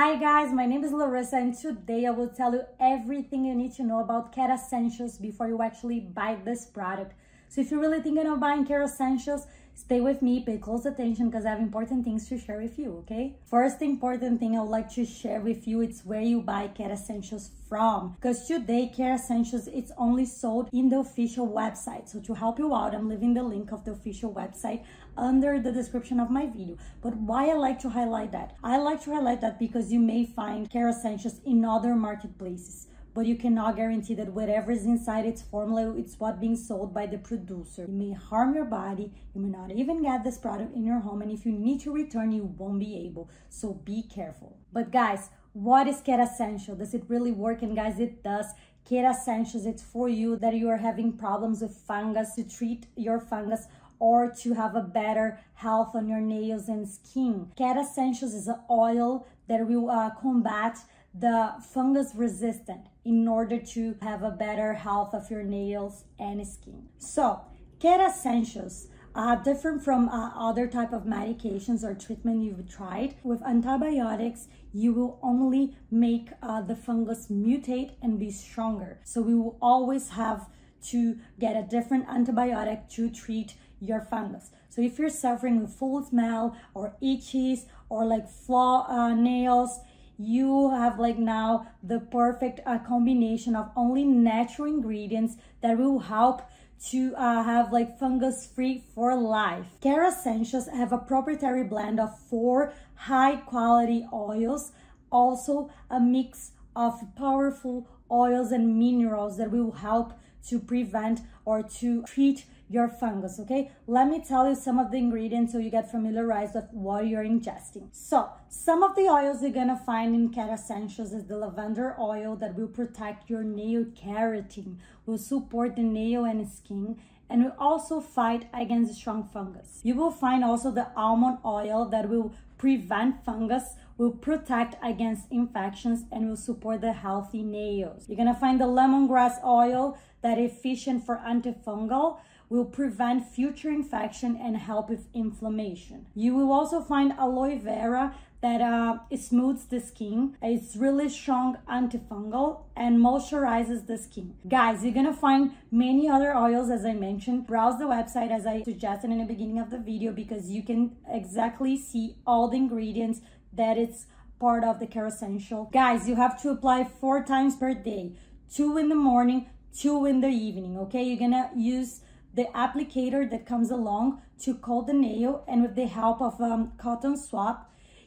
Hi guys, my name is Larissa and today I will tell you everything you need to know about Kerassentials before you actually buy this product. So if you're really thinking of buying Kerassentials, stay with me, pay close attention because I have important things to share with you, okay? First important thing I would like to share with you is where you buy Kerassentials from. Because today Kerassentials, it's only sold in the official website. So to help you out, I'm leaving the link of the official website under the description of my video. But why I like to highlight that? I like to highlight that because you may find Kerassentials in other marketplaces, but you cannot guarantee that whatever is inside its formula, it's what being sold by the producer. You may harm your body, you may not even get this product in your home, and if you need to return, you won't be able, so be careful. But guys, what is Kerassentials? Does it really work? And guys, it does. Kerassentials, it's for you that you are having problems with fungus, to treat your fungus or to have a better health on your nails and skin. Kerassentials is an oil that will combat the fungus resistant in order to have a better health of your nails and skin. So Kerassentials are different from other type of medications or treatment you've tried. With antibiotics, you will only make the fungus mutate and be stronger. So we will always have to get a different antibiotic to treat your fungus. So if you're suffering with foul smell or itches or like flaw nails, you have like now the perfect combination of only natural ingredients that will help to have like fungus free for life. Kerassentials have a proprietary blend of 4 high quality oils, also a mix of powerful oils and minerals that will help to prevent or to treat your fungus, okay? Let me tell you some of the ingredients so you get familiarized with what you're ingesting. So, some of the oils you're gonna find in Kerassentials is the lavender oil that will protect your nail keratin, will support the nail and skin, and will also fight against strong fungus. You will find also the almond oil that will prevent fungus, will protect against infections, and will support the healthy nails. You're gonna find the lemongrass oil that is efficient for antifungal, will prevent future infection and help with inflammation. You will also find aloe vera that smooths the skin. It's really strong antifungal and moisturizes the skin. Guys, you're gonna find many other oils as I mentioned. Browse the website as I suggested in the beginning of the video because you can exactly see all the ingredients that it's part of the Kerassentials. Guys, you have to apply 4 times per day, 2 in the morning, 2 in the evening, okay? You're gonna use the applicator that comes along to coat the nail, and with the help of cotton swab,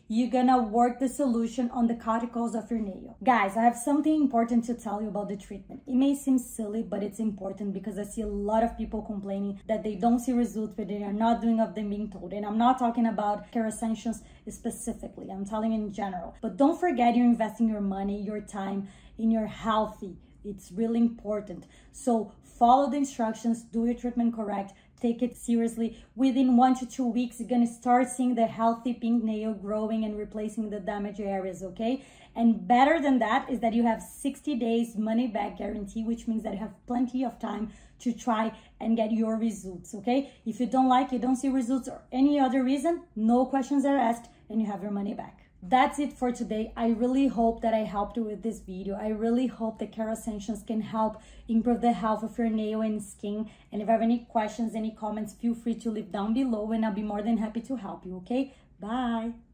you're gonna work the solution on the cuticles of your nail. Guys, I have something important to tell you about the treatment. It may seem silly, but it's important because I see a lot of people complaining that they don't see results, but they are not doing of them being told. And I'm not talking about Kerassentials specifically, I'm telling in general. But don't forget you're investing your money, your time, in your healthy. It's really important. So follow the instructions, do your treatment correct, take it seriously. Within 1 to 2 weeks, you're gonna start seeing the healthy pink nail growing and replacing the damaged areas, okay? And better than that is that you have 60 days money back guarantee, which means that you have plenty of time to try and get your results, okay? If you don't like it, don't see results or any other reason, no questions are asked and you have your money back. That's it for today. I really hope that I helped you with this video. I really hope that Kerassentials can help improve the health of your nail and skin. And if you have any questions, any comments, feel free to leave down below and I'll be more than happy to help you, okay? Bye!